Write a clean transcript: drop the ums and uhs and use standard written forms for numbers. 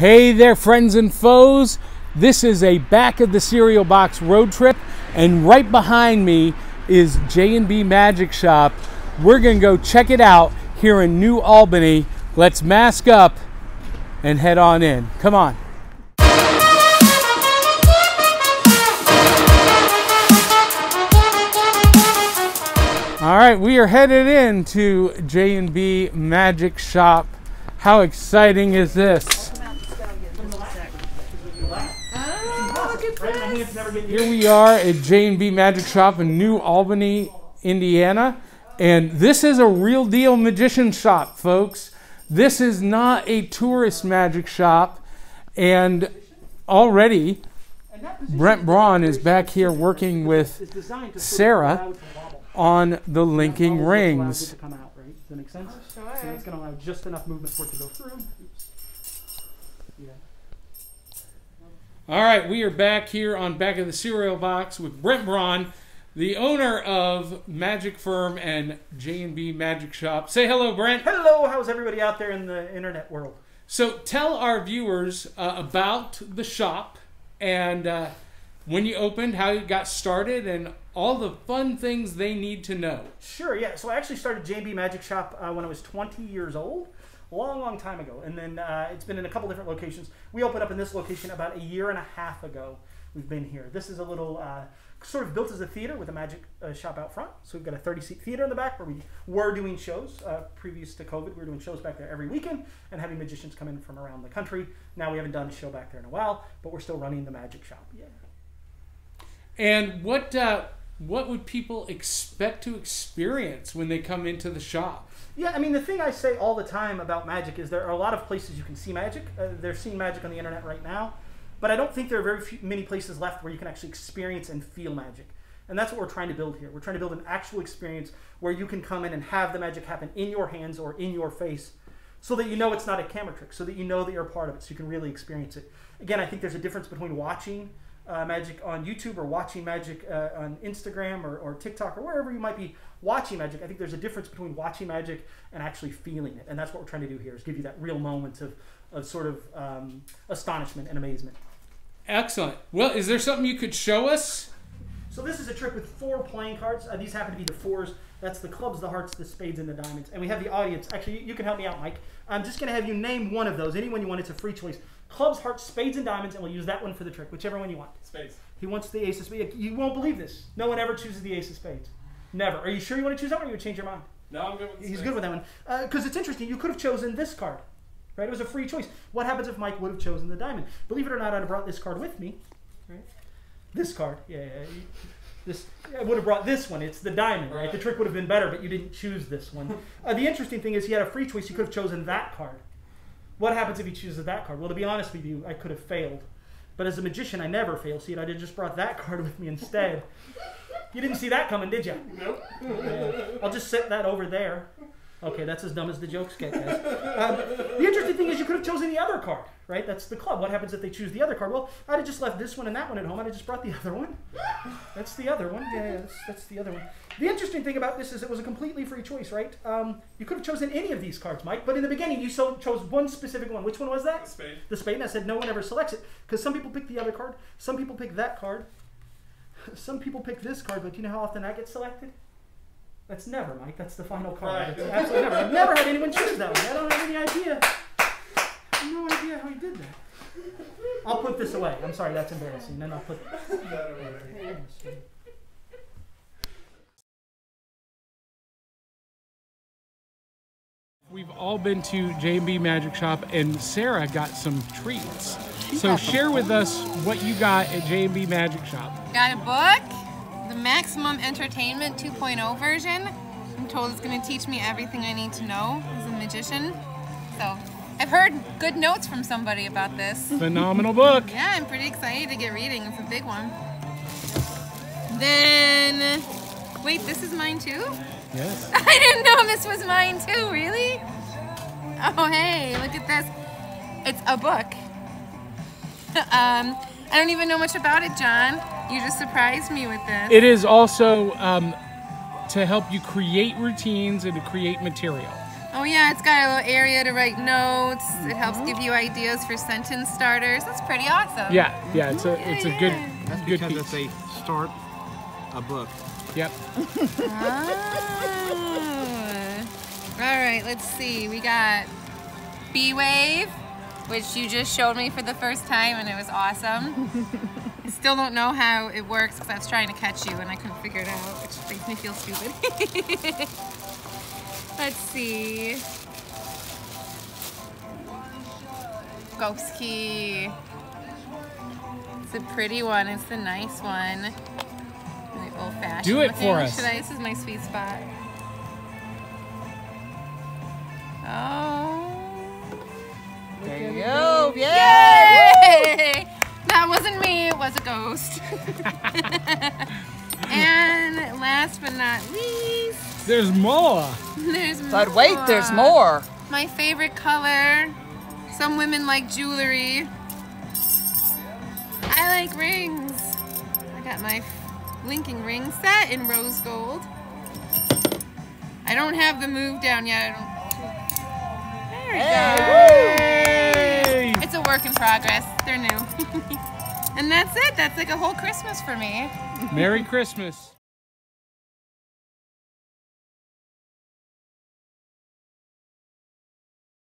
Hey there, friends and foes. This is a Back of the Cereal Box road trip, and right behind me is J&B Magic Shop. We're gonna go check it out here in New Albany. Let's mask up and head on in. Come on. All right, we are headed into J&B Magic Shop. How exciting is this? Here we are at J&B Magic Shop in New Albany, Indiana, and this is a real deal magician shop, folks. This is not a tourist magic shop, and already Brent Braun is back here working with Sarah on the linking rings. Does that make sense? So it's going to allow just enough movement for it to go through. Yeah. All right, we are back here on Back of the Cereal Box with Brent Braun, the owner of Magic Firm and J&B Magic Shop. Say hello, Brent. Hello. How's everybody out there in the internet world? So tell our viewers about the shop and when you opened, how you got started, and all the fun things they need to know. Sure, yeah. So I actually started J&B Magic Shop when I was 20 years old. Long time ago, and then it's been in a couple different locations. We opened up in this location about a year and a half ago. We've been here. This is a little sort of built as a theater with a magic shop out front. So we've got a 30-seat theater in the back where we were doing shows previous to COVID. We were doing shows back there every weekend and having magicians come in from around the country. Now we haven't done a show back there in a while, but we're still running the magic shop. Yeah. And what would people expect to experience when they come into the shop? Yeah, I mean, the thing I say all the time about magic is there are a lot of places you can see magic. They're seeing magic on the internet right now, but I don't think there are very many places left where you can actually experience and feel magic. And that's what we're trying to build here. We're trying to build an actual experience where you can come in and have the magic happen in your hands or in your face, so that you know it's not a camera trick, so that you know that you're a part of it, so you can really experience it. Again, I think there's a difference between watching magic on YouTube or watching magic on Instagram or TikTok or wherever you might be watching magic. I think there's a difference between watching magic and actually feeling it, and that's what we're trying to do here, is give you that real moment of sort of astonishment and amazement. Excellent. Well, is there something you could show us? So this is a trick with 4 playing cards. These happen to be the 4s. That's the clubs, the hearts, the spades, and the diamonds. And we have the audience. Actually, you can help me out, Mike. I'm just going to have you name one of those, anyone you want. It's a free choice. Clubs, hearts, spades, and diamonds, and we'll use that one for the trick, whichever one you want. Spades. He wants the ace of spades. You won't believe this. No one ever chooses the ace of spades. Never. Are you sure you want to choose that one, or you would change your mind? No, I'm good with the spades. He's good with that one. Because it's interesting. You could have chosen this card, right? It was a free choice. What happens if Mike would have chosen the diamond? Believe it or not, I'd have brought this card with me. Right? This card. Yeah, yeah, yeah. This, I would have brought this one. It's the diamond, right? The trick would have been better, but you didn't choose this one. The interesting thing is he had a free choice. He could have chosen that card. What happens if he chooses that card? Well, to be honest with you, I could have failed. But as a magician, I never fail. See, I just brought that card with me instead. You didn't see that coming, did you? Nope. Yeah. I'll just set that over there. Okay, that's as dumb as the jokes get, guys. The interesting thing is you could have chosen the other card, right? That's the club. What happens if they choose the other card? Well, I'd have just left this one and that one at home. I'd have just brought the other one. That's the other one. Yeah, that's the other one. The interesting thing about this is it was a completely free choice, right? You could have chosen any of these cards, Mike, but in the beginning you chose one specific one. Which one was that? The spade. The spade, and I said no one ever selects it because some people pick the other card, some people pick that card, some people pick this card, but do you know how often that gets selected? That's never, Mike. That's the final card. Right. That's absolutely never. I've never had anyone choose that one. I don't have any idea. I have no idea how he did that. I'll put this away. I'm sorry, that's embarrassing. Then I'll put that away. We've all been to J&B Magic Shop, and Sarah got some treats. So share with us what you got at J&B Magic Shop. Got a book. The Maximum Entertainment 2.0 version. I'm told it's going to teach me everything I need to know as a magician. So I've heard good notes from somebody about this. Phenomenal book. Yeah, I'm pretty excited to get reading. It's a big one. Then, wait, this is mine too? Yes. I didn't know this was mine too, really? Oh, hey, look at this. It's a book. I don't even know much about it, John. You just surprised me with this. It is also to help you create routines and to create material. Oh yeah, it's got a little area to write notes. It helps give you ideas for sentence starters. That's pretty awesome. Yeah, yeah, it's a good piece. That's because it's a start a book. Yep. Oh. All right, let's see. We got B-Wave, which you just showed me for the first time, and it was awesome. I still don't know how it works because I was trying to catch you and I couldn't figure it out, which makes me feel stupid. Let's see. Govski. It's a pretty one. It's the nice one. Really old-fashioned. Do it for us. This is my sweet spot. Oh. There you go. Yay! Yay! That wasn't me. It was a ghost. And last but not least. There's more. There's more. But wait, there's more. My favorite color. Some women like jewelry. I like rings. I got my linking ring set in rose gold. I don't have the move down yet. There we go. Hey. It's a work in progress. They're new. And that's it. That's like a whole Christmas for me. Merry Christmas.